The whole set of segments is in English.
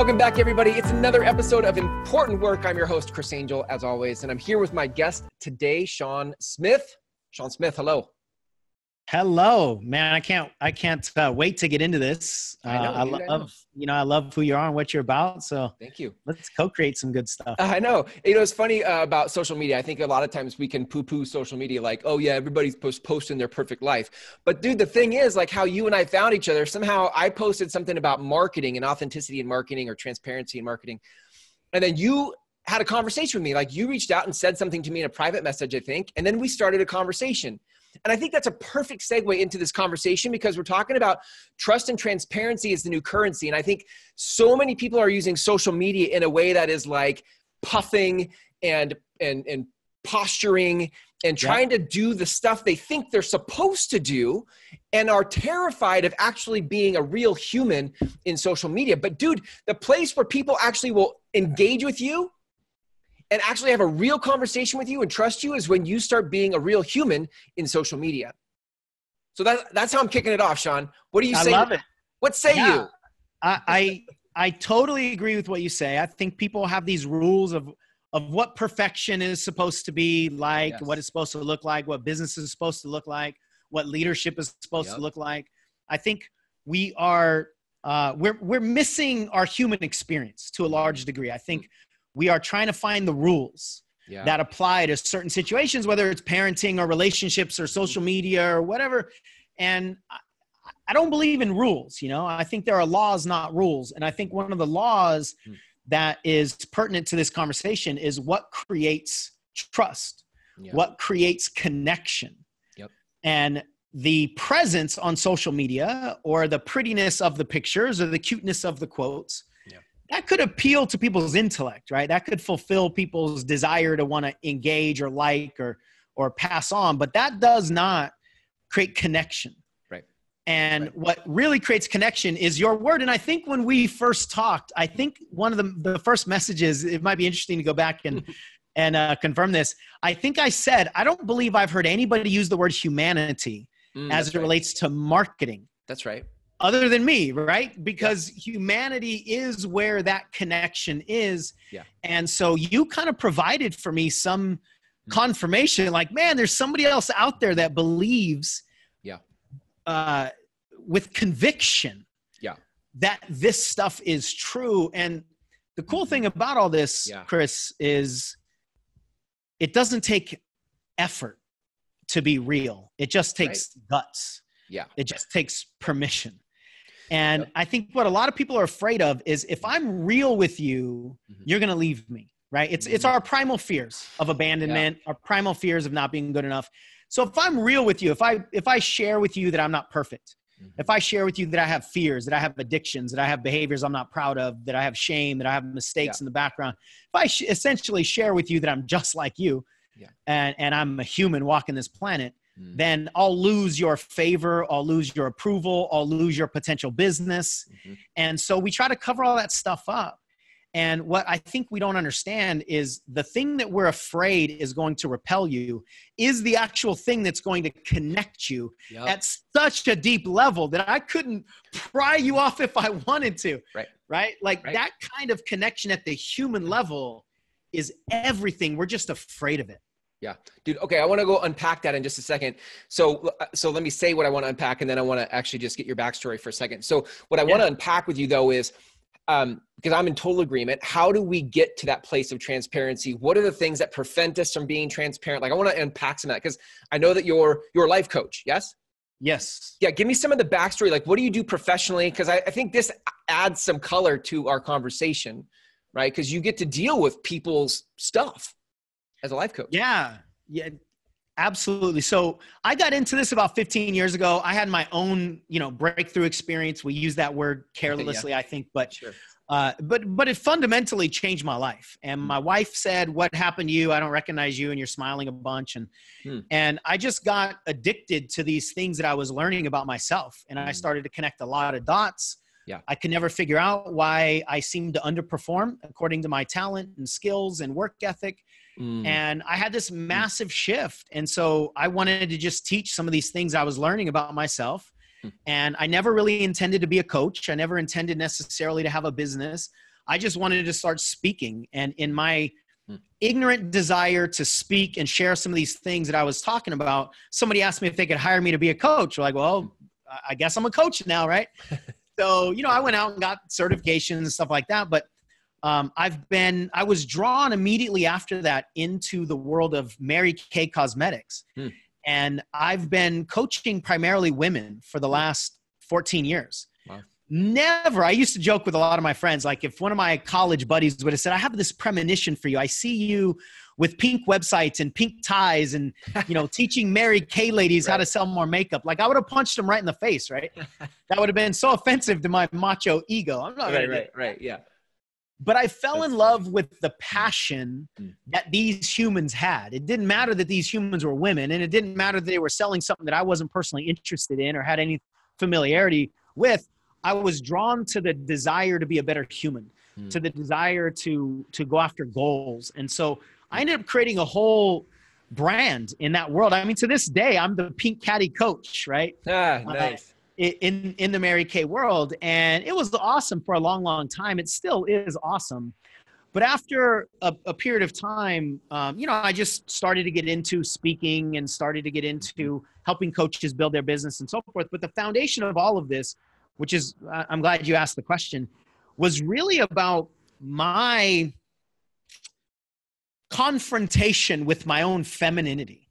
Welcome back, everybody. It's another episode of Important Work. I'm your host, Chris Angel, as always, and I'm here with my guest today, Sean Smith. Sean Smith, hello. Hello, man. I can't wait to get into this. I love who you are and what you're about. So thank you. Let's co-create some good stuff. I know. You know, it's funny about social media. I think a lot of times we can poo-poo social media like, oh yeah, everybody's posting their perfect life. But dude, the thing is like how you and I found each other. Somehow I posted something about marketing and authenticity in marketing or transparency in marketing. And then you had a conversation with me. Like you reached out and said something to me in a private message, I think. And then we started a conversation. And I think that's a perfect segue into this conversation because we're talking about trust and transparency is the new currency. And I think so many people are using social media in a way that is like puffing and posturing and trying to do the stuff they think they're supposed to do and are terrified of actually being a real human in social media. But dude, the place where people actually will engage with you and actually have a real conversation with you and trust you is when you start being a real human in social media. So that's how I'm kicking it off, Sean. What do you say? I love it. What say you? I totally agree with what you say. I think people have these rules of what perfection is supposed to be like, what it's supposed to look like, what business is supposed to look like, what leadership is supposed to look like. I think we are, we're missing our human experience to a large degree. I think we are trying to find the rules that apply to certain situations, whether it's parenting or relationships or social media or whatever. And I don't believe in rules. You know, I think there are laws, not rules. And I think one of the laws that is pertinent to this conversation is what creates trust, what creates connection. And the presence on social media or the prettiness of the pictures or the cuteness of the quotes, that could appeal to people's intellect, right? That could fulfill people's desire to want to engage or like or pass on, but that does not create connection. Right. And what really creates connection is your word. And I think when we first talked, I think one of the first messages, it might be interesting to go back and, and confirm this. I think I said, I don't believe I've heard anybody use the word humanity as it relates to marketing. That's right. Other than me, right? Because humanity is where that connection is. Yeah. And so you kind of provided for me some confirmation, like, man, there's somebody else out there that believes with conviction that this stuff is true. And the cool thing about all this, Chris, is it doesn't take effort to be real. It just takes guts. Yeah. It just takes permission. And I think what a lot of people are afraid of is if I'm real with you, you're going to leave me, right? It's our primal fears of abandonment, our primal fears of not being good enough. So if I'm real with you, if I share with you that I'm not perfect, if I share with you that I have fears, that I have addictions, that I have behaviors I'm not proud of, that I have shame, that I have mistakes in the background, if I essentially share with you that I'm just like you and I'm a human walking this planet, then I'll lose your favor, I'll lose your approval, I'll lose your potential business. And so we try to cover all that stuff up. And what I think we don't understand is the thing that we're afraid is going to repel you is the actual thing that's going to connect you at such a deep level that I couldn't pry you off if I wanted to, right? Like that kind of connection at the human level is everything. We're just afraid of it. Yeah, dude. Okay. I want to go unpack that in just a second. So let me say what I want to unpack. And then I want to actually just get your backstory for a second. So what I want to unpack with you though is, because I'm in total agreement, how do we get to that place of transparency? What are the things that prevent us from being transparent? Like I want to unpack some of that because I know that you're a life coach. Yes. Yes. Yeah. Give me some of the backstory. Like what do you do professionally? Because I think this adds some color to our conversation, right? Because you get to deal with people's stuff as a life coach. Yeah, absolutely. So I got into this about 15 years ago. I had my own, breakthrough experience. We use that word carelessly, I think, but it fundamentally changed my life. And my wife said, "What happened to you? I don't recognize you. And you're smiling a bunch." And, I just got addicted to these things that I was learning about myself. And I started to connect a lot of dots. Yeah. I could never figure out why I seemed to underperform according to my talent and skills and work ethic. And I had this massive shift. And so I wanted to just teach some of these things I was learning about myself. And I never really intended to be a coach. I never intended necessarily to have a business. I just wanted to start speaking. And in my ignorant desire to speak and share some of these things that I was talking about, somebody asked me if they could hire me to be a coach. We're like, well, I guess I'm a coach now, right? So, you know, I went out and got certifications and stuff like that. But I was drawn immediately after that into the world of Mary Kay cosmetics. And I've been coaching primarily women for the last 14 years. Wow. I used to joke with a lot of my friends, like if one of my college buddies would have said, I have this premonition for you. I see you with pink websites and pink ties and, you know, teaching Mary Kay ladies how to sell more makeup. Like I would have punched them right in the face, right? That would have been so offensive to my macho ego. I'm not Yeah. But I fell in love with the passion that these humans had. It didn't matter that these humans were women, and it didn't matter that they were selling something that I wasn't personally interested in or had any familiarity with. I was drawn to the desire to be a better human, to the desire to go after goals. And so I ended up creating a whole brand in that world. I mean, to this day, I'm the pink caddy coach, right? Ah, nice. In the Mary Kay world. And it was awesome for a long, long time. It still is awesome. But after a period of time, you know, I just started to get into speaking and started to get into helping coaches build their business and so forth. But the foundation of all of this, which is, I'm glad you asked the question, was really about my confrontation with my own femininity.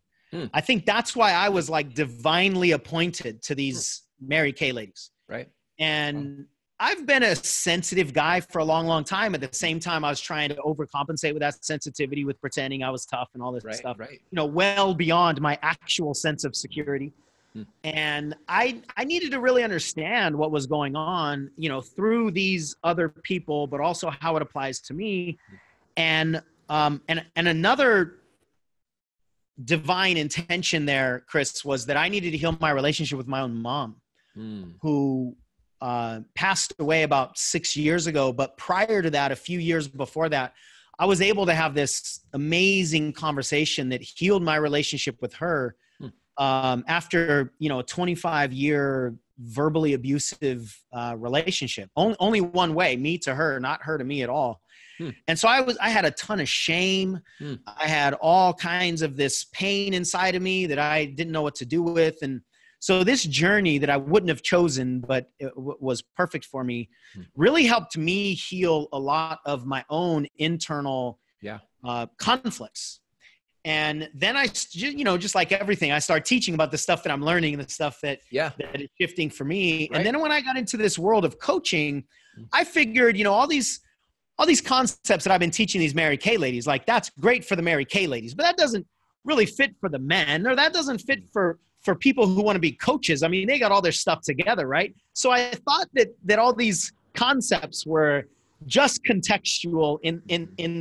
I think that's why I was like divinely appointed to these Mary Kay ladies. Right. And I've been a sensitive guy for a long, long time. At the same time, I was trying to overcompensate with that sensitivity with pretending I was tough and all this stuff, you know, well beyond my actual sense of security. And I needed to really understand what was going on, you know, through these other people, but also how it applies to me. And another divine intention there, Chris, was that I needed to heal my relationship with my own mom, who passed away about 6 years ago. But prior to that, a few years before that, I was able to have this amazing conversation that healed my relationship with her. After, you know, a 25-year verbally abusive relationship, only one way, me to her, not her to me at all. And so I had a ton of shame. I had all kinds of this pain inside of me that I didn't know what to do with. And so this journey that I wouldn't have chosen, but it was perfect for me, really helped me heal a lot of my own internal conflicts. And then I, you know, just like everything, I started teaching about the stuff that I'm learning and the stuff that, that is shifting for me. Right. And then when I got into this world of coaching, I figured, you know, all these concepts that I've been teaching these Mary Kay ladies, like that's great for the Mary Kay ladies, but that doesn't really fit for the men, or that doesn't fit for people who want to be coaches. I mean, they got all their stuff together, right? So I thought that all these concepts were just contextual in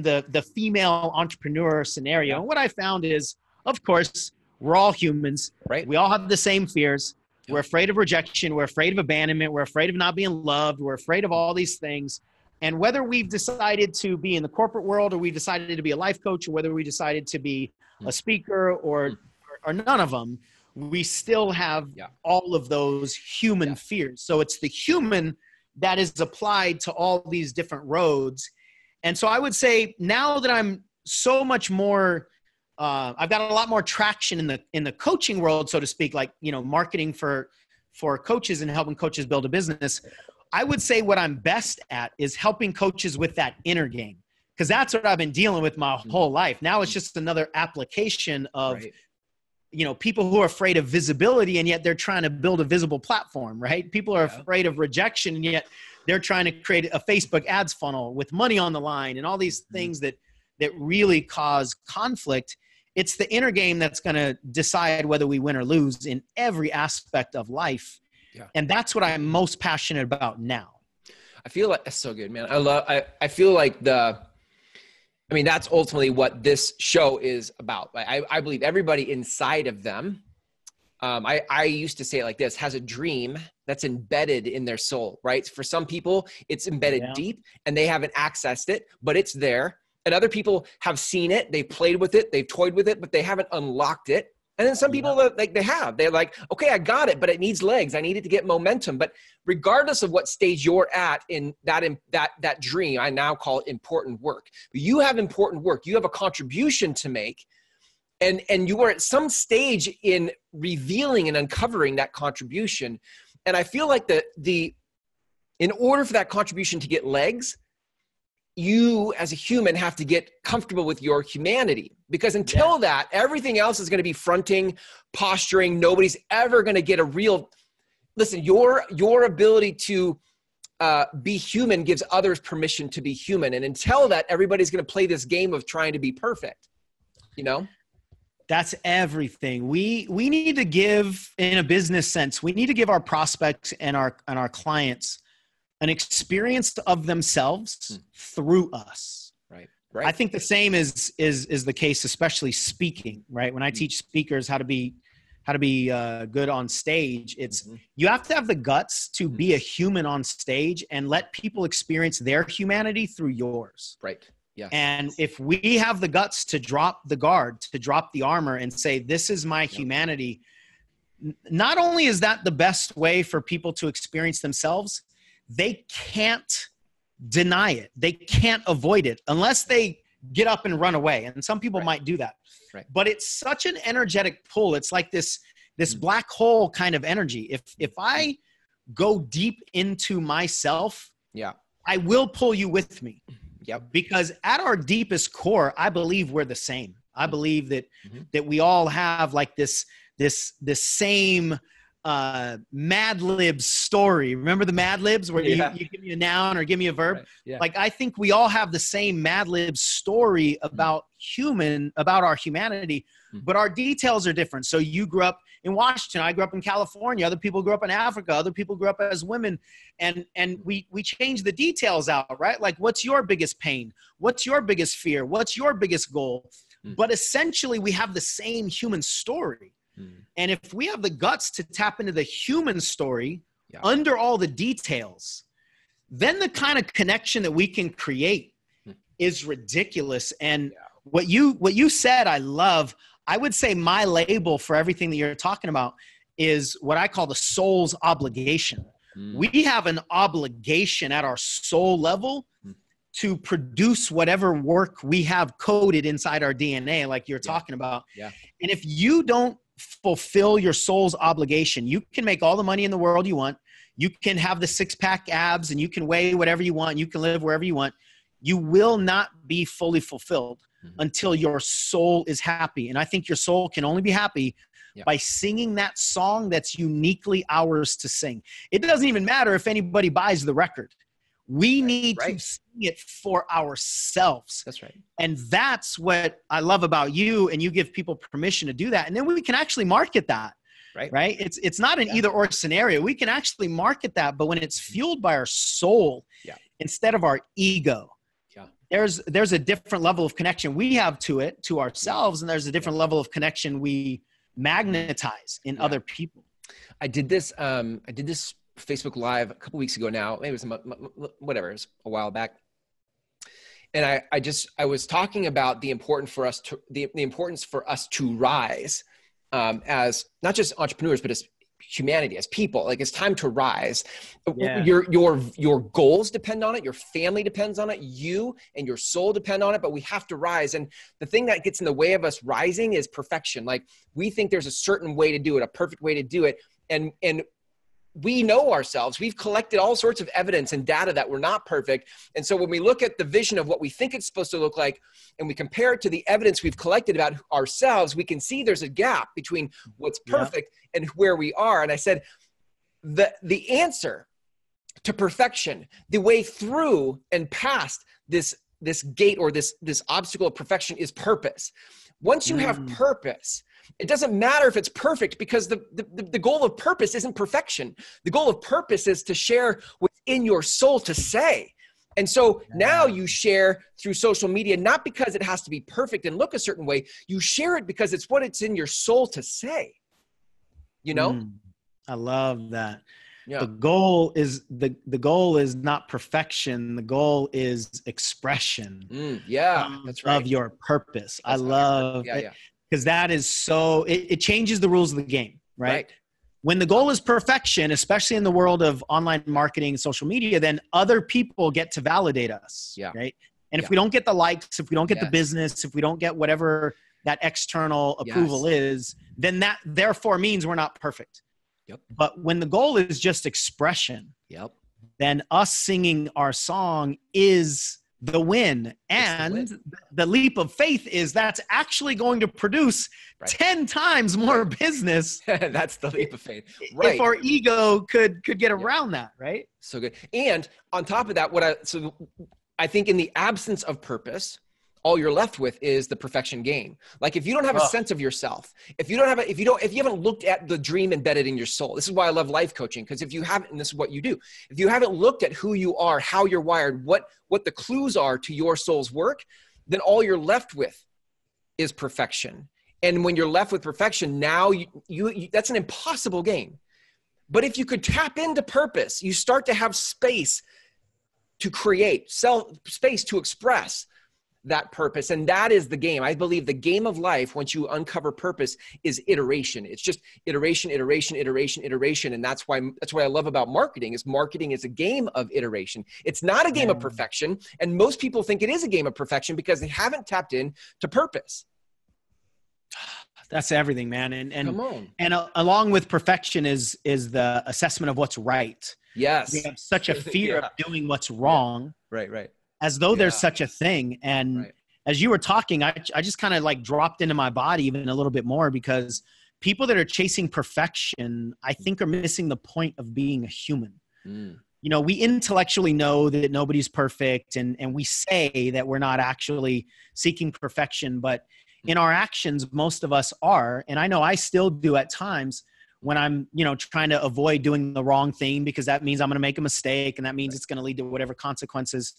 the female entrepreneur scenario. And what I found is, of course, we're all humans, right? We all have the same fears. Yeah. We're afraid of rejection. We're afraid of abandonment. We're afraid of not being loved. We're afraid of all these things. And whether we've decided to be in the corporate world, or we decided to be a life coach, or whether we decided to be a speaker or none of them, we still have all of those human fears. So it's the human that is applied to all these different roads. And so I would say now that I'm so much more, I've got a lot more traction in the coaching world, so to speak, like, you know, marketing for coaches and helping coaches build a business. I would say what I'm best at is helping coaches with that inner game, because that's what I've been dealing with my whole life. Now it's just another application of, you know, people who are afraid of visibility and yet they're trying to build a visible platform, right? People are afraid of rejection and yet they're trying to create a Facebook ads funnel with money on the line and all these things that really cause conflict. It's the inner game that's going to decide whether we win or lose in every aspect of life. Yeah. And that's what I'm most passionate about now. I feel like that's so good, man. I feel like that's ultimately what this show is about. Like, I believe everybody inside of them, I used to say it like this, has a dream that's embedded in their soul, right? For some people, it's embedded deep and they haven't accessed it, but it's there. And other people have seen it, they've played with it, they've toyed with it, but they haven't unlocked it. And then some people, like they're like, okay, I got it, but it needs legs. I needed to get momentum. But regardless of what stage you're at in that dream, I now call it important work. But you have important work. You have a contribution to make. And you are at some stage in revealing and uncovering that contribution. And I feel like in order for that contribution to get legs, you as a human have to get comfortable with your humanity, because until that, everything else is going to be fronting, posturing. Nobody's ever going to get a real, listen, your ability to be human gives others permission to be human. And until that, everybody's going to play this game of trying to be perfect, you know? That's everything. We need to give, in a business sense, we need to give our prospects and our clients an experience of themselves through us. Right. I think the same is the case, especially speaking, right? When I teach speakers how to be good on stage, it's you have to have the guts to be a human on stage and let people experience their humanity through yours. Right. Yeah. And if we have the guts to drop the guard, to drop the armor and say, this is my humanity, not only is that the best way for people to experience themselves, they can't deny it. They can't avoid it unless they get up and run away. And some people might do that, but it's such an energetic pull. It's like this black hole kind of energy. If I go deep into myself, I will pull you with me. Because at our deepest core, I believe we're the same. I believe that, that we all have like this same, Mad Libs story. Remember the Mad Libs where you give me a noun or give me a verb? Like, I think we all have the same Mad Libs story about about our humanity, but our details are different. So you grew up in Washington. I grew up in California. Other people grew up in Africa. Other people grew up as women. And we change the details out, right? Like, what's your biggest pain? What's your biggest fear? What's your biggest goal? But essentially we have the same human story. And if we have the guts to tap into the human story under all the details, then the kind of connection that we can create is ridiculous. And what you said, I love. I would say my label for everything that you're talking about is what I call the soul's obligation. We have an obligation at our soul level to produce whatever work we have coded inside our DNA, like you're talking about. And if you don't fulfill your soul's obligation, you can make all the money in the world you want. You can have the six-pack abs and you can weigh whatever you want. You can live wherever you want. You will not be fully fulfilled until your soul is happy. And I think your soul can only be happy by singing that song that's uniquely ours to sing. It doesn't even matter if anybody buys the record. We need to sing it for ourselves. That's right. And that's what I love about you. And you give people permission to do that. And then we can actually market that, right? It's not an either or scenario. We can actually market that. But when it's fueled by our soul instead of our ego, there's a different level of connection we have to it, to ourselves. And there's a different level of connection we magnetize in other people. I did this Facebook Live a couple weeks ago now, maybe it was whatever, it was a while back. And I was talking about the importance for us to rise as not just entrepreneurs, but as humanity, as people. Like, it's time to rise. Your goals depend on it. Your family depends on it. You and your soul depend on it, but we have to rise. And the thing that gets in the way of us rising is perfection. Like, we think there's a certain way to do it, a perfect way to do it. And we know ourselves. We've collected all sorts of evidence and data that we're not perfect. And so when we look at the vision of what we think it's supposed to look like, and we compare it to the evidence we've collected about ourselves, we can see there's a gap between what's perfect and where we are. And I said, the answer to perfection, the way through and past this gate or this obstacle of perfection is purpose. Once you have purpose, it doesn't matter if it's perfect, because the goal of purpose isn't perfection. The goal of purpose is to share within your soul to say. And so now you share through social media, not because it has to be perfect and look a certain way. You share it because it's what it's in your soul to say, you know? I love that. Yeah. The goal is not perfection. The goal is expression. That's right. Of your purpose. I love it. Because that is so, it changes the rules of the game, right? When the goal is perfection, especially in the world of online marketing and social media, then other people get to validate us, right? And if we don't get the likes, if we don't get the business, if we don't get whatever that external approval is, then that therefore means we're not perfect. But when the goal is just expression, then us singing our song is the win. And the leap of faith is that's actually going to produce 10 times more business. That's the leap of faith. If our ego could get around that, right? So good. And on top of that, so I think in the absence of purpose, all you're left with is the perfection game. Like if you don't have a sense of yourself, if you haven't looked at the dream embedded in your soul, this is why I love life coaching. Because if you haven't, and this is what you do, if you haven't looked at who you are, how you're wired, what the clues are to your soul's work, then all you're left with is perfection. And when you're left with perfection, now that's an impossible game. But if you could tap into purpose, you start to have space to create, space to express that purpose. And that is the game. I believe the game of life, once you uncover purpose, is iteration. It's just iteration, iteration, iteration, iteration. And that's why I love about marketing is marketing is a game of iteration. It's not a game of perfection. And most people think it is a game of perfection because they haven't tapped in to purpose. That's everything, man. And along with perfection is the assessment of what's right. Yes. We have such a fear of doing what's wrong. Right. As though there's such a thing. And as you were talking, I just kind of like dropped into my body even a little bit more, because people that are chasing perfection, I think, are missing the point of being a human. You know, we intellectually know that nobody's perfect, and we say that we're not actually seeking perfection, but in our actions, most of us are. And I know I still do at times when I'm, trying to avoid doing the wrong thing, because that means I'm going to make a mistake, and that means it's going to lead to whatever consequences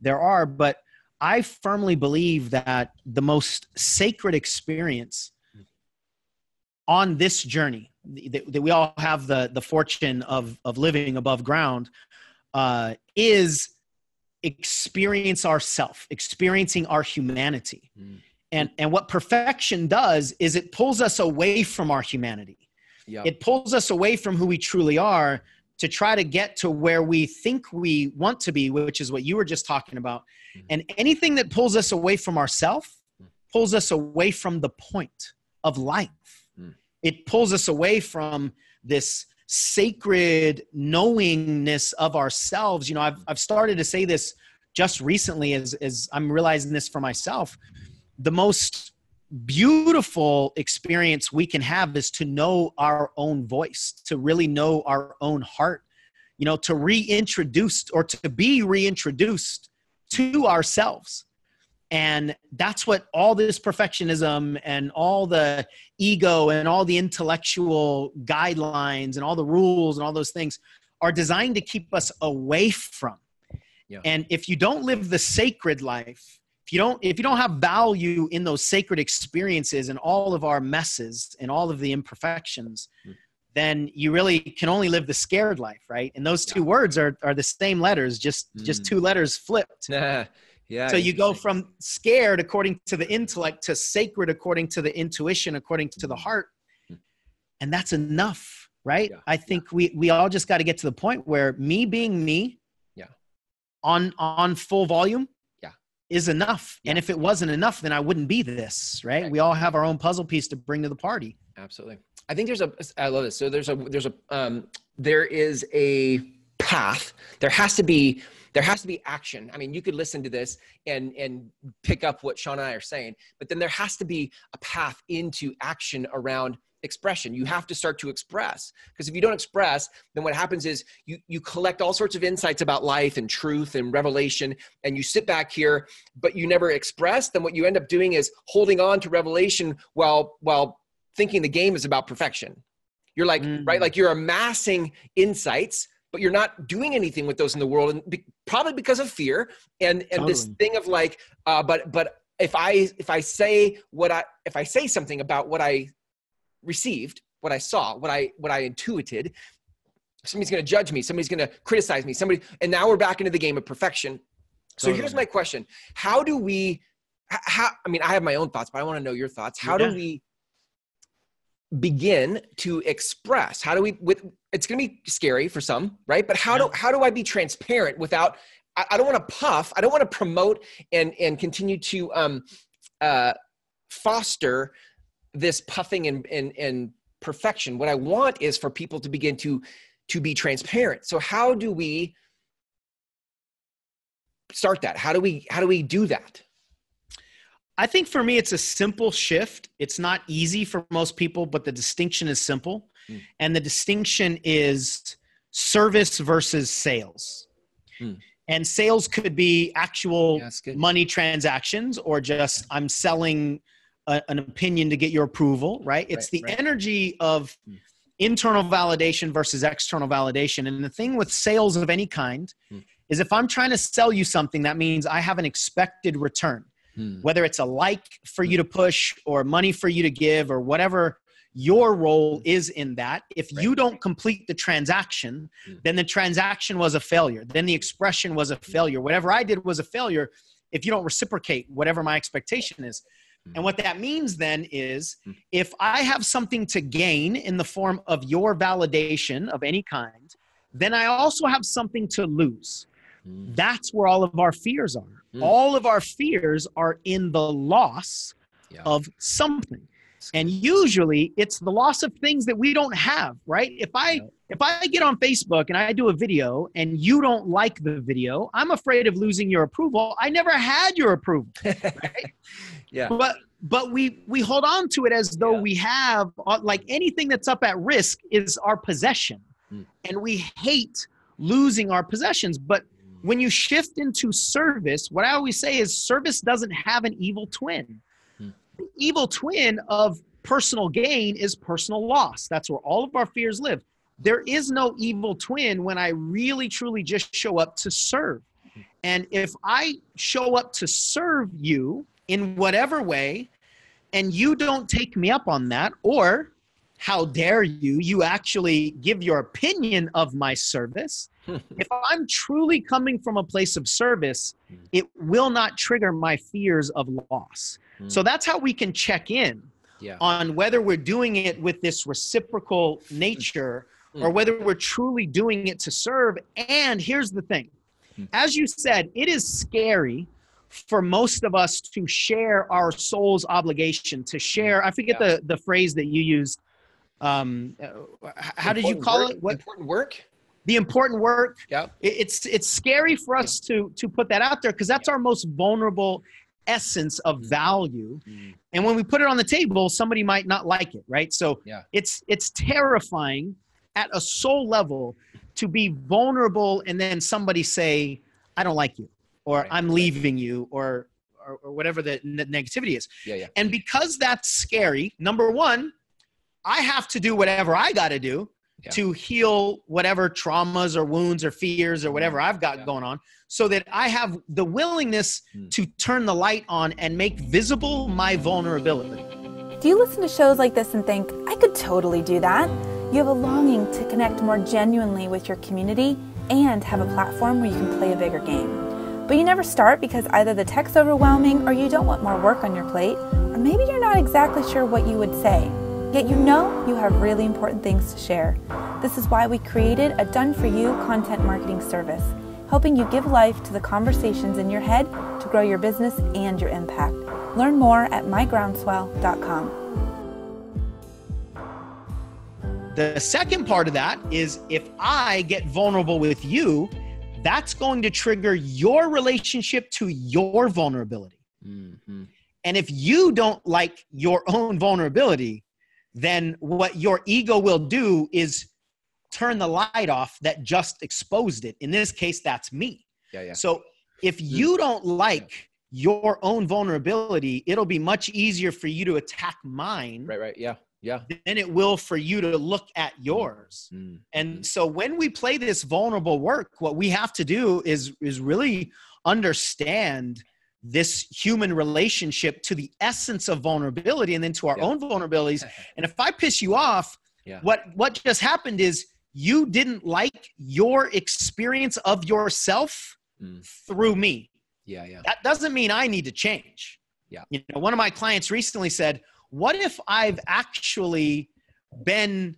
there are. But I firmly believe that the most sacred experience on this journey that we all have the fortune of living above ground is experiencing our humanity. And what perfection does is it pulls us away from our humanity. It pulls us away from who we truly are, to try to get to where we think we want to be, which is what you were just talking about. And anything that pulls us away from ourselves pulls us away from the point of life. It pulls us away from this sacred knowingness of ourselves. You know, I've started to say this just recently as I'm realizing this for myself. The most beautiful experience we can have is to know our own voice, to really know our own heart, to be reintroduced to ourselves. And that's what all this perfectionism and all the ego and all the intellectual guidelines and all the rules and all those things are designed to keep us away from. And if you don't live the sacred life, if you don't have value in those sacred experiences and all of our messes and all of the imperfections, then you really can only live the scared life, right? And those two words are the same letters, just two letters flipped. So you go from scared according to the intellect to sacred according to the intuition, according to the heart. And that's enough, right? I think we all just got to get to the point where me being me on full volume is enough. And if it wasn't enough, then I wouldn't be this, right? We all have our own puzzle piece to bring to the party. Absolutely. I think I love this. So there is a path. There has to be action. I mean, you could listen to this and pick up what Sean and I are saying, but then there has to be a path into action around expression. You have to start to express, because if you don't express, then what happens is you collect all sorts of insights about life and truth and revelation, and you sit back here, but you never express. Then what you end up doing is holding on to revelation while thinking the game is about perfection. You're like, right? Like you're amassing insights, but you're not doing anything with those in the world. And probably because of fear and this thing of like, but if I say something about what I received, what I saw, what I intuited, somebody's going to judge me. Somebody's going to criticize me, and now we're back into the game of perfection. So here's my question. How do we how, I mean, I have my own thoughts, but I want to know your thoughts. How do we begin to express? How do we, it's going to be scary for some, right? But how do I be transparent without, I don't want to puff. I don't want to promote and continue to foster this puffing and perfection. What I want is for people to begin to be transparent. So how do we start that? How do we do that? I think for me, it's a simple shift. It's not easy for most people, but the distinction is simple. Mm. And the distinction is service versus sales. Mm. And sales could be actual money transactions or just I'm selling an opinion to get your approval, right? It's the energy of internal validation versus external validation. And the thing with sales of any kind is if I'm trying to sell you something, that means I have an expected return. Whether it's a like for you to push or money for you to give or whatever your role is in that, if you don't complete the transaction, then the transaction was a failure. Then the expression was a failure. Whatever I did was a failure if you don't reciprocate whatever my expectation is. And what that means then is if I have something to gain in the form of your validation of any kind, then I also have something to lose. That's where all of our fears are. All of our fears are in the loss of something. And usually it's the loss of things that we don't have, right? If I get on Facebook and I do a video and you don't like the video, I'm afraid of losing your approval. I never had your approval, right? But we hold on to it as though we have, like anything that's up at risk is our possession. And we hate losing our possessions. But when you shift into service, what I always say is service doesn't have an evil twin. The evil twin of personal gain is personal loss. That's where all of our fears live. There is no evil twin when I really, truly just show up to serve. And if I show up to serve you in whatever way, and you don't take me up on that, or how dare you, you actually give your opinion of my service, if I'm truly coming from a place of service, it will not trigger my fears of loss. So that's how we can check in on whether we're doing it with this reciprocal nature or whether we're truly doing it to serve. And here's the thing. As you said, it is scary for most of us to share our soul's obligation, to share. I forget the phrase that you used. How did you call it? What? Important work? The important work. Yeah. It's scary for us to put that out there because that's our most vulnerable essence of value. And when we put it on the table, somebody might not like it, right? So it's terrifying at a soul level to be vulnerable and then somebody say, I don't like you, or I'm leaving you, or whatever the negativity is. And because that's scary, number one, I have to do whatever I got to do to heal whatever traumas or wounds or fears or whatever I've got going on so that I have the willingness to turn the light on and make visible my vulnerability. Do you listen to shows like this and think, I could totally do that? You have a longing to connect more genuinely with your community and have a platform where you can play a bigger game. But you never start because either the tech's overwhelming or you don't want more work on your plate, or maybe you're not exactly sure what you would say. Yet you know you have really important things to share. This is why we created a done-for-you content marketing service, helping you give life to the conversations in your head to grow your business and your impact. Learn more at MyGroundswell.com. The second part of that is if I get vulnerable with you, that's going to trigger your relationship to your vulnerability. And if you don't like your own vulnerability, then what your ego will do is turn the light off that just exposed it. In this case, that's me. So if you don't like your own vulnerability, it'll be much easier for you to attack mine than it will for you to look at yours. And so when we play this vulnerable work, what we have to do is really understand this human relationship to the essence of vulnerability and then to our own vulnerabilities. And if I piss you off, what just happened is you didn't like your experience of yourself through me. That doesn't mean I need to change. Yeah. You know, one of my clients recently said, what if I've actually been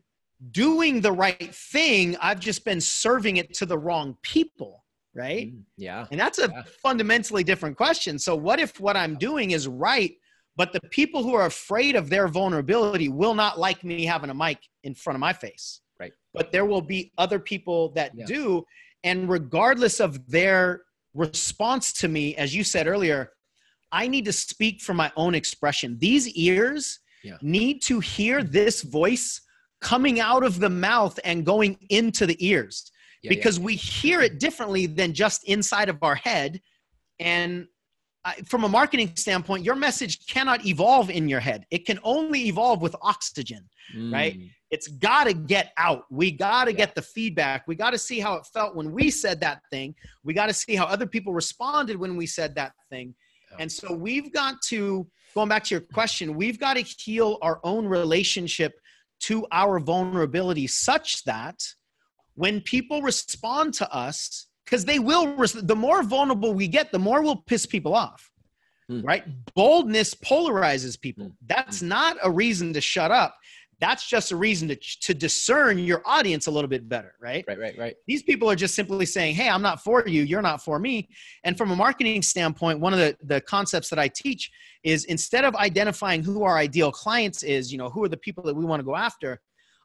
doing the right thing? I've just been serving it to the wrong people, right? Yeah. And that's a fundamentally different question. So what if what I'm doing is right, but the people who are afraid of their vulnerability will not like me having a mic in front of my face, right? But there will be other people that do. And regardless of their response to me, as you said earlier, I need to speak from my own expression. These ears need to hear this voice coming out of the mouth and going into the ears, because we hear it differently than just inside of our head. And from a marketing standpoint, your message cannot evolve in your head. It can only evolve with oxygen, right? It's got to get out. We got to get the feedback. We got to see how it felt when we said that thing. We got to see how other people responded when we said that thing. And so we've got to, going back to your question, we've got to heal our own relationship to our vulnerability such that when people respond to us, because they will, the more vulnerable we get, the more we'll piss people off, right? Boldness polarizes people. That's not a reason to shut up. That's just a reason to discern your audience a little bit better, right? Right. These people are just simply saying, hey, I'm not for you. You're not for me. And from a marketing standpoint, one of the concepts that I teach is instead of identifying who our ideal clients is, you know, who are the people that we want to go after,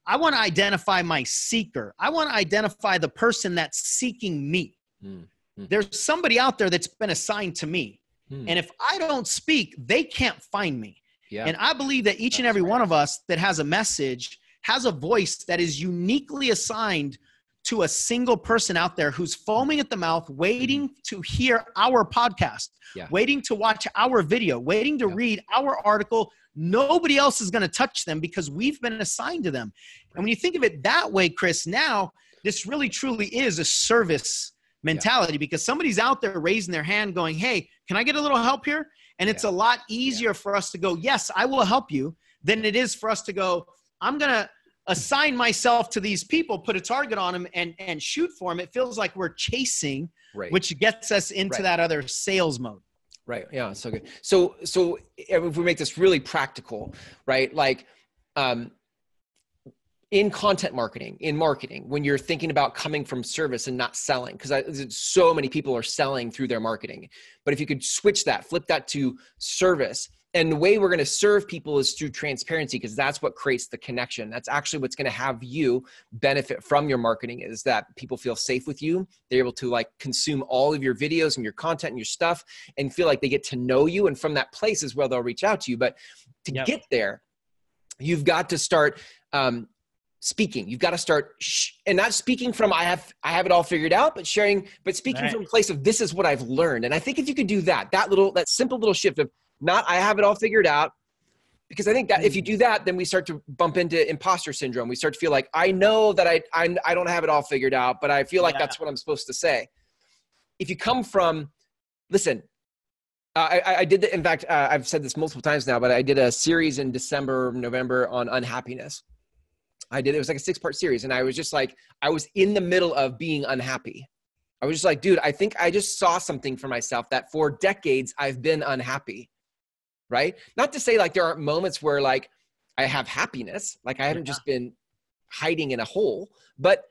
I want to identify my seeker. I want to identify the person that's seeking me. There's somebody out there that's been assigned to me. And if I don't speak, they can't find me. Yeah. And I believe that each and every one of us that has a message has a voice that is uniquely assigned to a single person out there who's foaming at the mouth, waiting to hear our podcast, waiting to watch our video, waiting to read our article. Nobody else is going to touch them because we've been assigned to them. And when you think of it that way, Chris, now this really truly is a service mentality because somebody's out there raising their hand going, hey, can I get a little help here? And it's a lot easier for us to go, yes, I will help you, than it is for us to go, I'm going to assign myself to these people, put a target on them and shoot for them. It feels like we're chasing, which gets us into that other sales mode. Right. Yeah. So good. So if we make this really practical, right? Like, in content marketing, in marketing, when you're thinking about coming from service and not selling, because so many people are selling through their marketing. But if you could switch that, flip that to service, and the way we're going to serve people is through transparency, because that's what creates the connection. That's actually what's going to have you benefit from your marketing, is that people feel safe with you. They're able to like consume all of your videos and your content and your stuff and feel like they get to know you. And from that place is where they'll reach out to you. But to get there, you've got to start speaking. You've got to start and not speaking from, I have it all figured out, but sharing, but speaking from a place of, this is what I've learned. And I think if you could do that simple little shift of not, I have it all figured out, because I think that if you do that, then we start to bump into imposter syndrome. We start to feel like, I know that I don't have it all figured out, but I feel like that's what I'm supposed to say. If you come from, listen, I did that. In fact, I've said this multiple times now, but I did a series in December, November on unhappiness. It was like a 6-part series. And I was just like, I was in the middle of being unhappy. I was just like, dude, I think I just saw something for myself that for decades I've been unhappy, right? Not to say like there aren't moments where like I have happiness, like I haven't just been hiding in a hole, but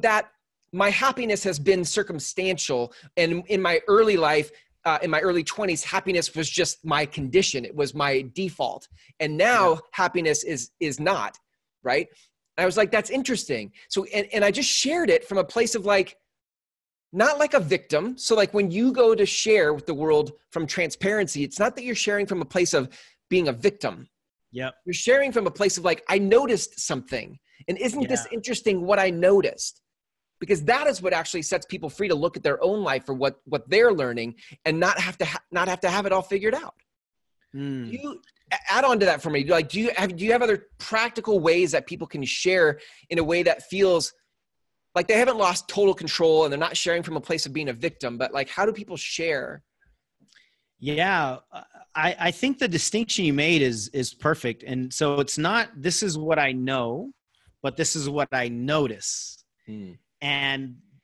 that my happiness has been circumstantial. And in my early life, in my early 20s, happiness was just my condition. It was my default. And now happiness is not, right? I was like, that's interesting. So, and I just shared it from a place of like, not like a victim. So like when you go to share with the world from transparency, it's not that you're sharing from a place of being a victim. Yeah. You're sharing from a place of like, I noticed something. And isn't this interesting what I noticed? Because that is what actually sets people free to look at their own life for what they're learning and not have to have it all figured out. You add on to that for me. Like, do you have other practical ways that people can share in a way that feels like they haven't lost total control and they're not sharing from a place of being a victim, but like, how do people share? Yeah. I think the distinction you made is perfect. And so it's not, this is what I know, but this is what I notice.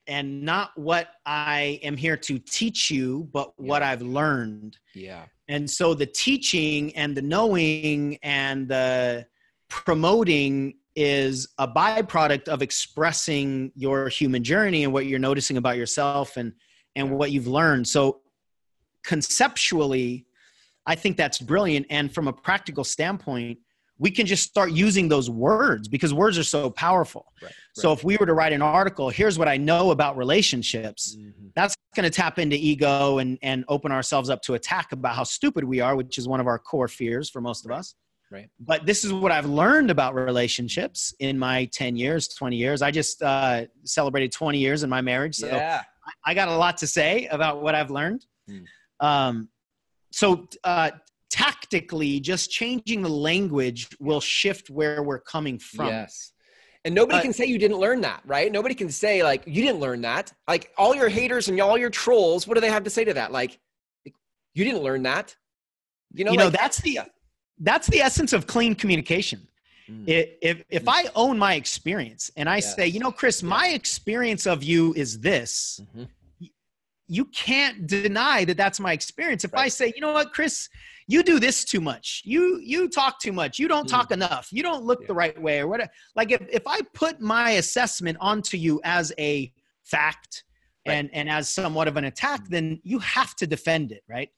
And not what I am here to teach you, but what I've learned. Yeah. And so the teaching and the knowing and the promoting is a byproduct of expressing your human journey and what you're noticing about yourself and what you've learned. So conceptually, I think that's brilliant. And from a practical standpoint, we can just start using those words because words are so powerful. Right, right. So if we were to write an article, here's what I know about relationships, that's going to tap into ego and open ourselves up to attack about how stupid we are, which is one of our core fears for most of us. Right. But this is what I've learned about relationships in my 10 years, 20 years. I just celebrated 20 years in my marriage. So yeah. I got a lot to say about what I've learned. Tactically, just changing the language will shift where we're coming from. Yes. And nobody can say you didn't learn that, right? Nobody can say like, you didn't learn that. Like all your haters and all your trolls, what do they have to say to that? Like, you didn't learn that. You know, that's the essence of clean communication. If I own my experience and I say, you know, Chris, my experience of you is this, you can't deny that that's my experience. If I say, you know what, Chris, you do this too much. You talk too much. You don't talk enough. You don't look the right way or whatever. Like if I put my assessment onto you as a fact and as somewhat of an attack, then you have to defend it. Right.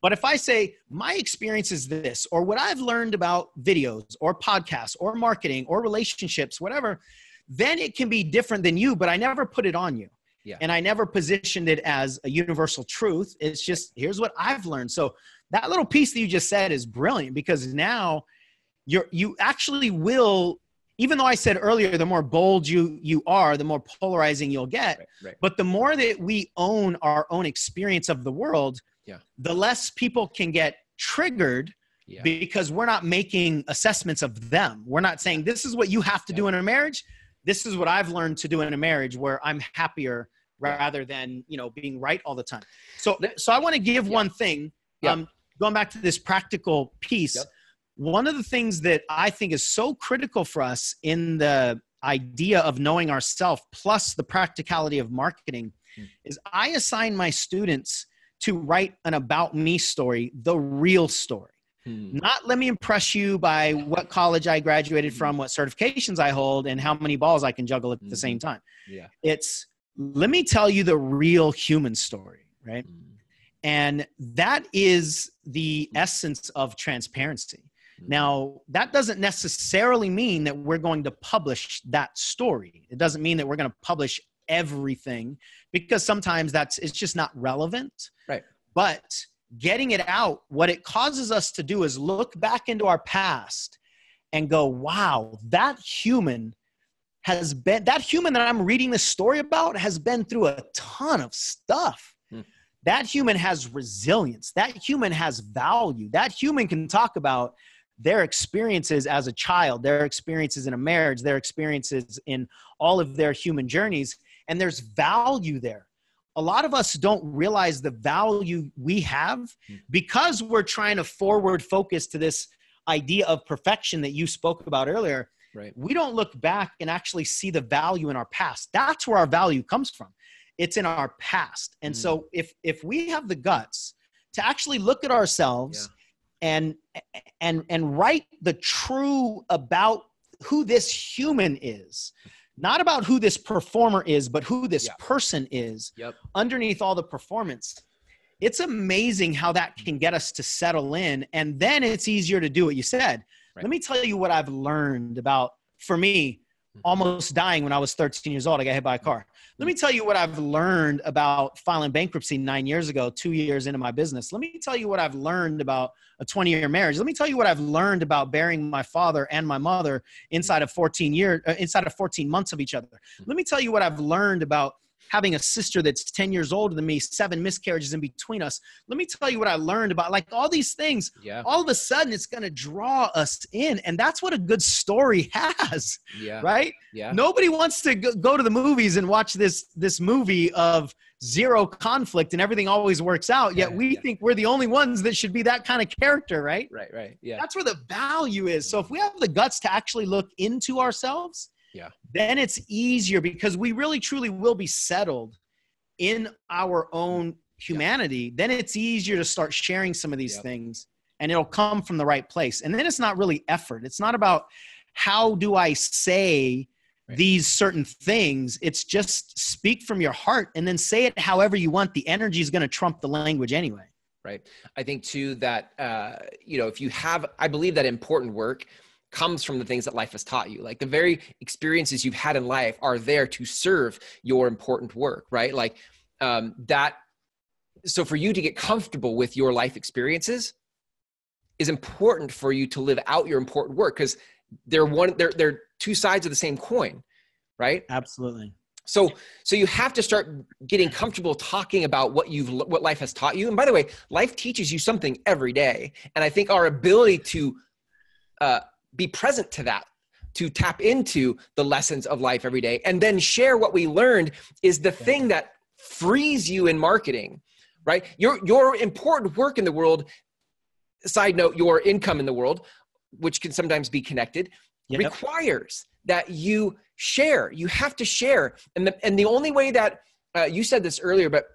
But if I say my experience is this, or what I've learned about videos or podcasts or marketing or relationships, whatever, then it can be different than you, but I never put it on you. Yeah. And I never positioned it as a universal truth. It's just, here's what I've learned. So that little piece that you just said is brilliant because now you actually will, even though I said earlier, the more bold you are, the more polarizing you'll get. Right. But the more that we own our own experience of the world, the less people can get triggered because we're not making assessments of them. We're not saying, this is what you have to do in a marriage. This is what I've learned to do in a marriage where I'm happier rather than, you know, being right all the time. So I want to give one thing, going back to this practical piece. One of the things that I think is so critical for us in the idea of knowing ourselves, plus the practicality of marketing is I assign my students to write an about me story, the real story, not let me impress you by what college I graduated from, what certifications I hold and how many balls I can juggle at the same time. Yeah. It's, let me tell you the real human story, right? And that is the essence of transparency. Now, that doesn't necessarily mean that we're going to publish that story. It doesn't mean that we're going to publish everything because sometimes it's just not relevant. Right. But getting it out, what it causes us to do is look back into our past and go, wow, that human that I'm reading this story about has been through a ton of stuff. That human has resilience. That human has value. That human can talk about their experiences as a child, their experiences in a marriage, their experiences in all of their human journeys. And there's value there. A lot of us don't realize the value we have because we're trying to forward focus to this idea of perfection that you spoke about earlier. Right. We don't look back and actually see the value in our past. That's where our value comes from. It's in our past. And so if we have the guts to actually look at ourselves and write the true about who this human is, not about who this performer is, but who this person is underneath all the performance. It's amazing how that can get us to settle in. And then it's easier to do what you said. Right. Let me tell you what I've learned about, for me, almost dying when I was 13 years old. I got hit by a car. Let me tell you what I've learned about filing bankruptcy 9 years ago, 2 years into my business. Let me tell you what I've learned about a 20-year marriage. Let me tell you what I've learned about burying my father and my mother inside of 14 months of each other. Let me tell you what I've learned about having a sister that's 10 years older than me, 7 miscarriages in between us. Let me tell you what I learned about, like all these things, all of a sudden it's going to draw us in. And that's what a good story has, right? Yeah. Nobody wants to go to the movies and watch this movie of zero conflict and everything always works out. Yet we think we're the only ones that should be that kind of character, right? Right. Yeah. That's where the value is. So if we have the guts to actually look into ourselves, then it's easier because we really truly will be settled in our own humanity, then it's easier to start sharing some of these things, and it'll come from the right place. And then it's not really effort. It's not about how do I say these certain things. It's just speak from your heart and then say it however you want. The energy is going to trump the language anyway. Right. I think too that, you know, if you have, I believe that important work comes from the things that life has taught you. Like the very experiences you've had in life are there to serve your important work, right? Like that. So for you to get comfortable with your life experiences is important for you to live out your important work, because they're two sides of the same coin, right? Absolutely. So you have to start getting comfortable talking about what life has taught you. And by the way, life teaches you something every day. And I think our ability to be present to that, to tap into the lessons of life every day, and then share what we learned is the thing that frees you in marketing, right? Your important work in the world, side note, your income in the world, which can sometimes be connected, requires that you share. You have to share. And the only way that you said this earlier, but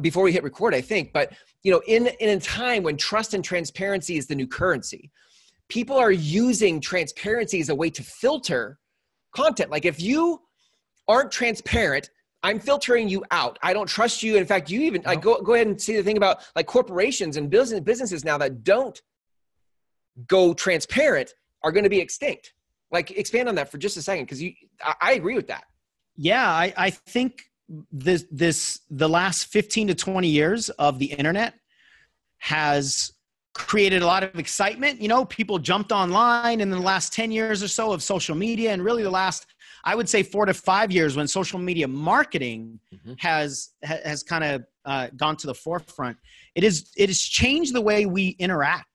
before we hit record, I think, but you know, in a time when trust and transparency is the new currency, people are using transparency as a way to filter content. Like if you aren't transparent, I'm filtering you out. I don't trust you. In fact, you even like go ahead and see the thing about like corporations and businesses now that don't go transparent are going to be extinct. Like expand on that for just a second, because I agree with that. Yeah, I think the last 15 to 20 years of the internet has created a lot of excitement. You know, people jumped online in the last 10 years or so of social media, and really the last, I would say 4 to 5 years when social media marketing has kind of gone to the forefront. It has changed the way we interact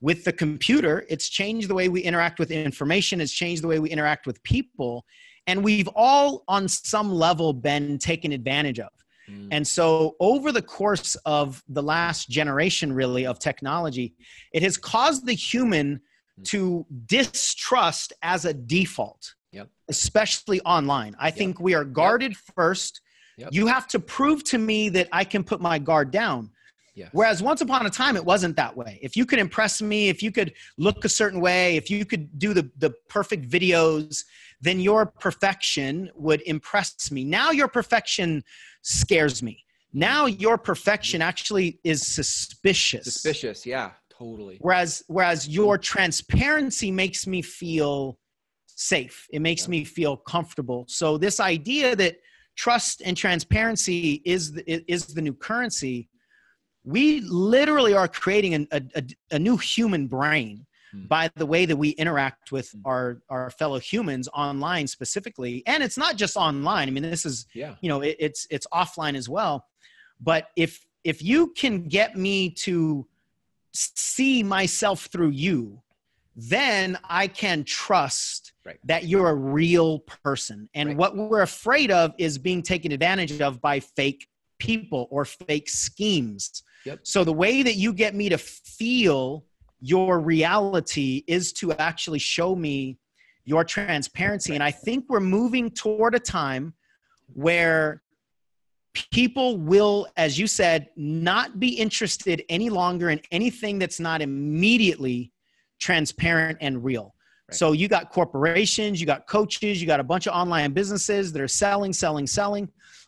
with the computer. It's changed the way we interact with information. It's changed the way we interact with people. And we've all on some level been taken advantage of. And so over the course of the last generation, really, of technology, it has caused the human to distrust as a default, especially online. I think we are guarded first. You have to prove to me that I can put my guard down. Whereas once upon a time, it wasn't that way. If you could impress me, if you could look a certain way, if you could do the perfect videos, then your perfection would impress me. Now your perfection scares me. Now your perfection actually is suspicious. Suspicious, yeah, totally. Whereas your transparency makes me feel safe. It makes me feel comfortable. So this idea that trust and transparency is the new currency, we literally are creating a new human brain by the way that we interact with our fellow humans online specifically. And it's not just online. I mean, this is, you know, it's offline as well. But if you can get me to see myself through you, then I can trust that you're a real person. And what we're afraid of is being taken advantage of by fake people or fake schemes. So the way that you get me to feel your reality is to actually show me your transparency. And I think we're moving toward a time where people will, as you said, not be interested any longer in anything that's not immediately transparent and real. So you got corporations, you got coaches, you got a bunch of online businesses that are selling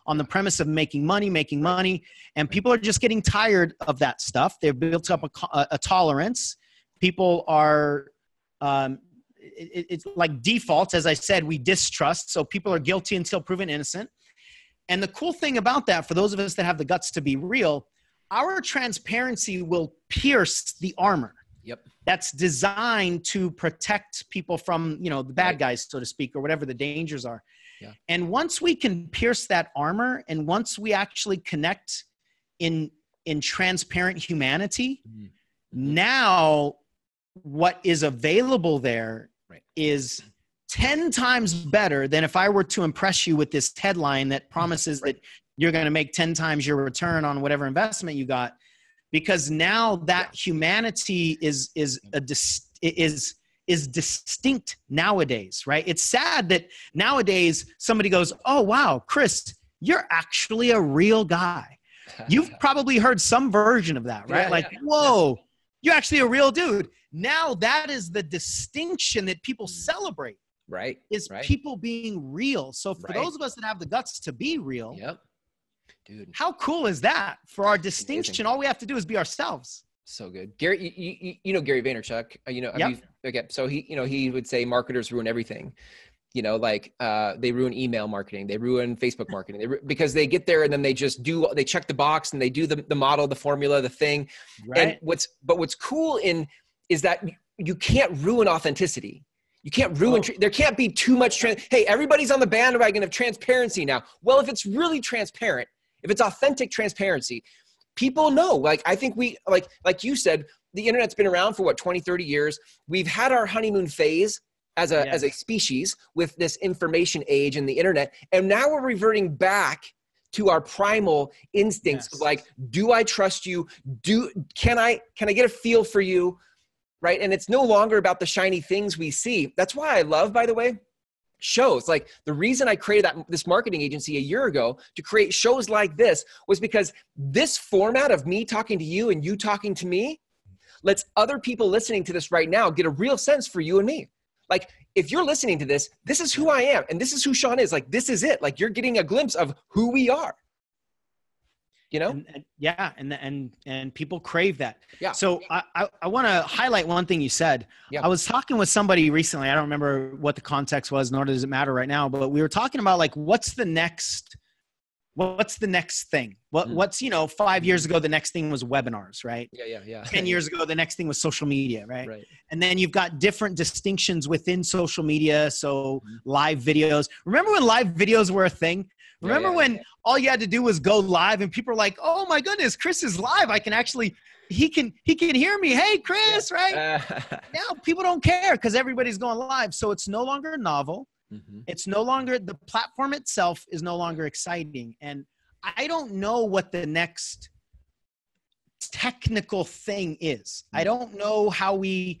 on the premise of making money. And people are just getting tired of that stuff. They've built up a tolerance. People are, it's like defaults. As I said, we distrust. So people are guilty until proven innocent. And the cool thing about that, for those of us that have the guts to be real, our transparency will pierce the armor. That's designed to protect people from, you know, the bad guys, so to speak, or whatever the dangers are. And once we can pierce that armor, and once we actually connect in transparent humanity, now what is available there is 10 times better than if I were to impress you with this headline that promises that you're going to make 10 times your return on whatever investment you got. Because now that humanity is distinct nowadays, right? It's sad that nowadays somebody goes, "Oh wow, Chris, you're actually a real guy." You've probably heard some version of that, right? Yeah, like, yeah. Whoa, you're actually a real dude. Now that is the distinction that people celebrate, right? Is people being real. So for those of us that have the guts to be real, dude, how cool is that? For our distinction, all we have to do is be ourselves. So good. Gary, you know, Gary Vaynerchuk, you know, I mean, okay. So he, you know, he would say marketers ruin everything, you know, like, they ruin email marketing, they ruin Facebook marketing, because they get there and then they just do, they check the box and they do the model, the formula, the thing. Right. And what's cool is that you can't ruin authenticity. You can't ruin, there can't be too much. Hey, everybody's on the bandwagon of transparency now. Well, if it's really transparent, if it's authentic transparency, people know, like, I think we, like you said, the internet's been around for what, 20, 30 years. We've had our honeymoon phase as a, as a species with this information age and the internet. And now we're reverting back to our primal instincts of like, do I trust you? Can I get a feel for you? Right. And it's no longer about the shiny things we see. That's why I love, by the way, shows. Like the reason I created this marketing agency a year ago to create shows like this was because this format of me talking to you and you talking to me lets other people listening to this right now get a real sense for you and me. Like if you're listening to this, this is who I am. And this is who Sean is. Like, this is it. Like you're getting a glimpse of who we are, you know? And yeah. And people crave that. Yeah. So I want to highlight one thing you said. Yeah. I was talking with somebody recently. I don't remember what the context was, nor does it matter right now, but we were talking about like, what's the next thing? What's, you know, 5 years ago, the next thing was webinars, right? Yeah. Yeah. Yeah. 10 years ago, the next thing was social media, right? Right. And then you've got different distinctions within social media. So live videos, remember when live videos were a thing? Remember when all you had to do was go live and people were like, oh my goodness, Chris is live. I can actually, he can hear me. Hey, Chris, right? Now people don't care because everybody's going live. So it's no longer novel. It's no longer, the platform itself is no longer exciting. And I don't know what the next technical thing is. I don't know how we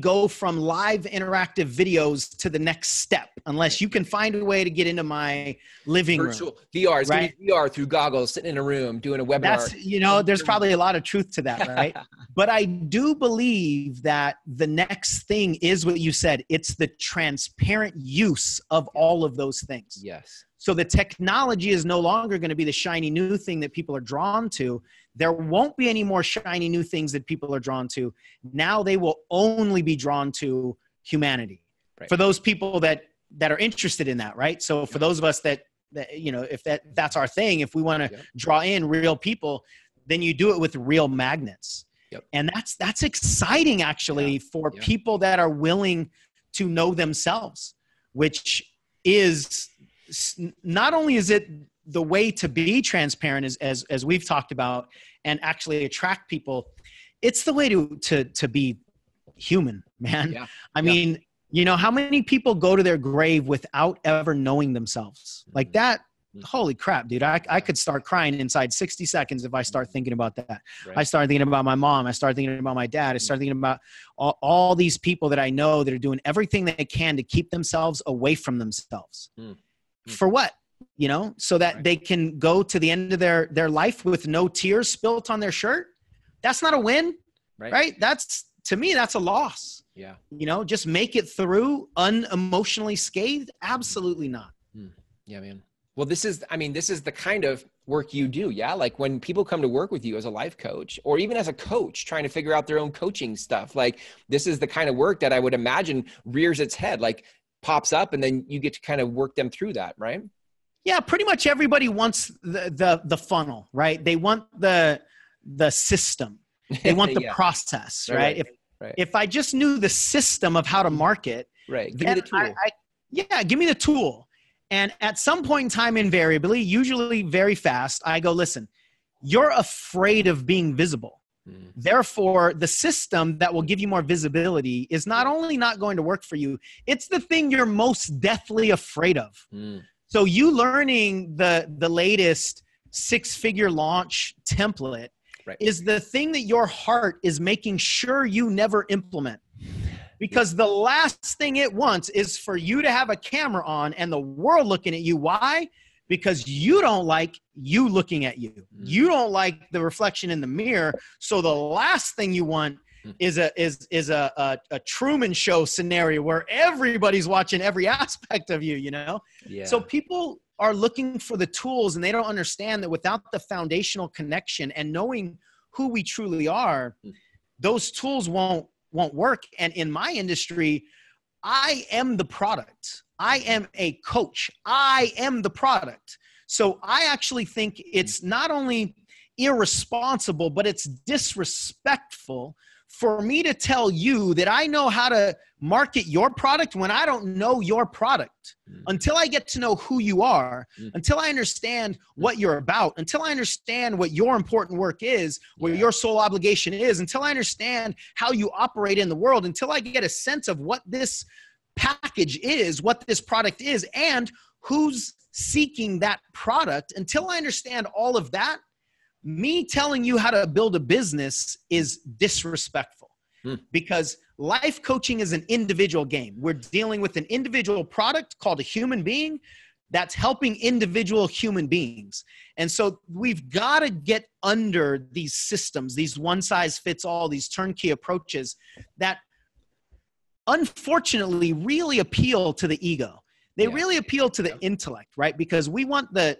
go from live interactive videos to the next step, unless you can find a way to get into my living room. VR, it's right? VR through goggles, sitting in a room, doing a webinar. That's, you know, there's probably a lot of truth to that, right? But I do believe that the next thing is what you said. It's the transparent use of all of those things. Yes. So the technology is no longer going to be the shiny new thing that people are drawn to. There won't be any more shiny new things that people are drawn to. Now they will only be drawn to humanity for those people that are interested in that. Right. So for those of us that, you know, if that's our thing, if we want to draw in real people, then you do it with real magnets. And that's exciting actually for people that are willing to know themselves, which is not only is it the way to be transparent as we've talked about and actually attract people, it's the way to be human, man. Yeah. I mean, you know, how many people go to their grave without ever knowing themselves like that? Holy crap, dude. I could start crying inside 60 seconds if I start thinking about that. Right. I started thinking about my mom. I started thinking about my dad. I started thinking about all these people that I know that are doing everything they can to keep themselves away from themselves. For what? You know, so that they can go to the end of their life with no tears spilt on their shirt. That's not a win, right? That's, to me, that's a loss. Yeah. You know, just make it through unemotionally scathed. Absolutely not. Yeah, man. Well, this is the kind of work you do. Yeah. Like when people come to work with you as a life coach or even as a coach trying to figure out their own coaching stuff, like this is the kind of work that I would imagine rears its head, like pops up, and then you get to kind of work them through that. Right. Yeah, pretty much everybody wants the funnel, right? They want the system. They want the process, right? If I just knew the system of how to market, give me the tool. Give me the tool. And at some point in time, invariably, usually very fast, I go, listen, you're afraid of being visible. Therefore, the system that will give you more visibility is not only not going to work for you, it's the thing you're most deathly afraid of. So you learning the latest six-figure launch template is the thing that your heart is making sure you never implement. Because the last thing it wants is for you to have a camera on and the world looking at you. Why? because you don't like you looking at you. You don't like the reflection in the mirror. So the last thing you want is a Truman Show scenario where everybody's watching every aspect of you, you know? Yeah. So people are looking for the tools and they don't understand that without the foundational connection and knowing who we truly are, those tools won't work. And in my industry, I am the product. I am a coach. I am the product. So I actually think it's not only irresponsible, but it's disrespectful for me to tell you that I know how to market your product when I don't know your product. Until I get to know who you are, until I understand what you're about, until I understand what your important work is, what your sole obligation is, until I understand how you operate in the world, until I get a sense of what this package is, what this product is, and who's seeking that product, until I understand all of that, me telling you how to build a business is disrespectful because life coaching is an individual game. We're dealing with an individual product called a human being that's helping individual human beings. And so we've got to get under these systems, these one size fits all, these turnkey approaches that unfortunately really appeal to the ego. They really appeal to the intellect, right? Because we want the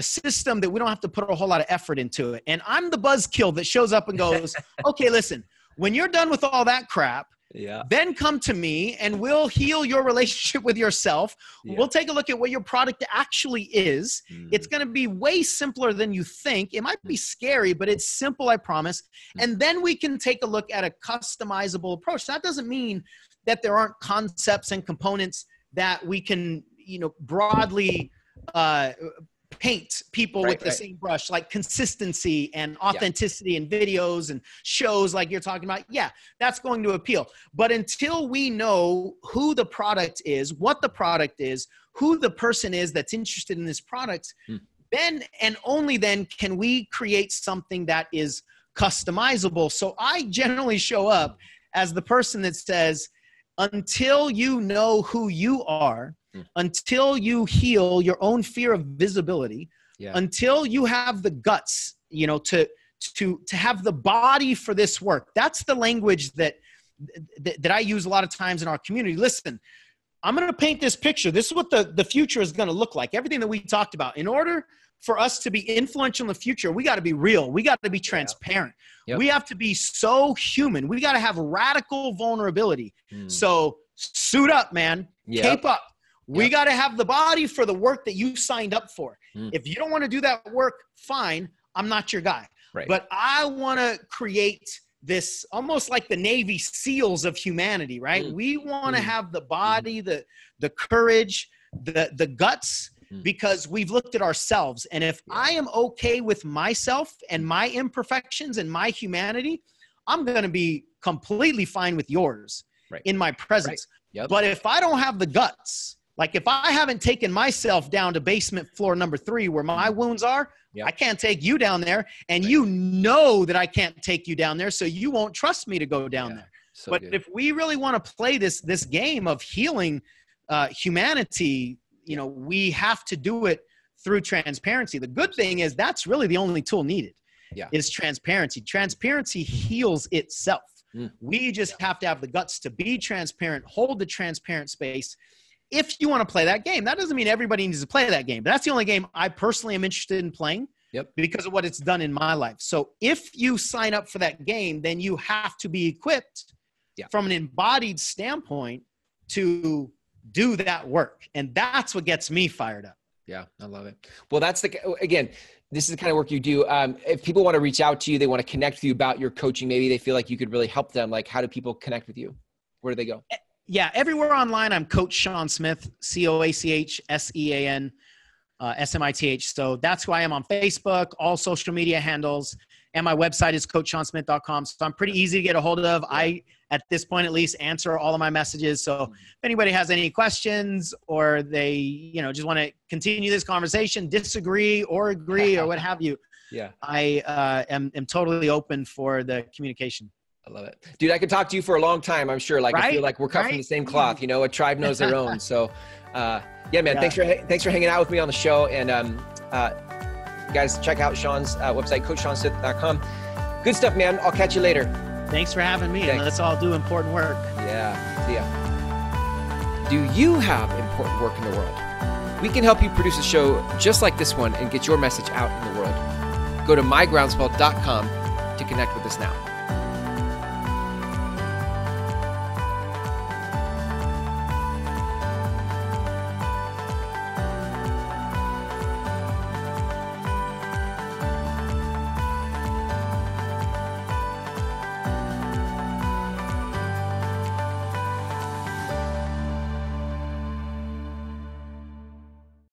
system that we don't have to put a whole lot of effort into it. And I'm the buzzkill that shows up and goes, okay, listen, when you're done with all that crap, then come to me and we'll heal your relationship with yourself. We'll take a look at what your product actually is. It's going to be way simpler than you think. It might be scary, but it's simple, I promise. And then we can take a look at a customizable approach. That doesn't mean that there aren't concepts and components that we can, you know, broadly paint people with the same brush, like consistency and authenticity and videos and shows like you're talking about. Yeah, that's going to appeal. But until we know who the product is, what the product is, who the person is that's interested in this product, then and only then can we create something that is customizable. So I generally show up as the person that says, until you know who you are, until you heal your own fear of visibility, until you have the guts, you know, to have the body for this work. That's the language that I use a lot of times in our community. Listen, I'm going to paint this picture. This is what the future is going to look like. Everything that we talked about. In order for us to be influential in the future, we got to be real. We got to be transparent. We have to be so human. We got to have radical vulnerability. So suit up, man. Cape up. We got to have the body for the work that you signed up for. If you don't want to do that work, fine. I'm not your guy. But I want to create this almost like the Navy SEALs of humanity, right? We want to have the body, the courage, the guts, because we've looked at ourselves. And if I am okay with myself and my imperfections and my humanity, I'm going to be completely fine with yours in my presence. But if I don't have the guts, like if I haven't taken myself down to basement floor number 3 where my wounds are, I can't take you down there. And you know that I can't take you down there. So you won't trust me to go down there. So but if we really want to play this game of healing humanity, you know, we have to do it through transparency. The good thing is that's really the only tool needed is transparency. Transparency heals itself. We just have to have the guts to be transparent, hold the transparent space. If you want to play that game, that doesn't mean everybody needs to play that game. But that's the only game I personally am interested in playing because of what it's done in my life. So if you sign up for that game, then you have to be equipped from an embodied standpoint to do that work. And that's what gets me fired up. Yeah, I love it. Well, that's again, this is the kind of work you do. If people want to reach out to you, they want to connect with you about your coaching, maybe they feel like you could really help them. Like, how do people connect with you? Where do they go? Yeah, everywhere online, I'm Coach Sean Smith, CoachSean, SMITH. So that's who I am on Facebook, all social media handles. And my website is CoachSeanSmith.com. So I'm pretty easy to get a hold of. I, at this point at least, answer all of my messages. So if anybody has any questions or they, you know, just want to continue this conversation, disagree or agree or what have you, I am totally open for the communication. I love it. Dude, I could talk to you for a long time, I'm sure. Like, right? I feel like we're cut from the same cloth, you know, a tribe knows their own. So yeah, man, thanks for hanging out with me on the show. And guys, check out Sean's website, CoachSeanSmith.com. Good stuff, man. I'll catch you later. Thanks for having me. And let's all do important work. Yeah. See ya. Do you have important work in the world? We can help you produce a show just like this one and get your message out in the world. Go to MyGroundswell.com to connect with us now.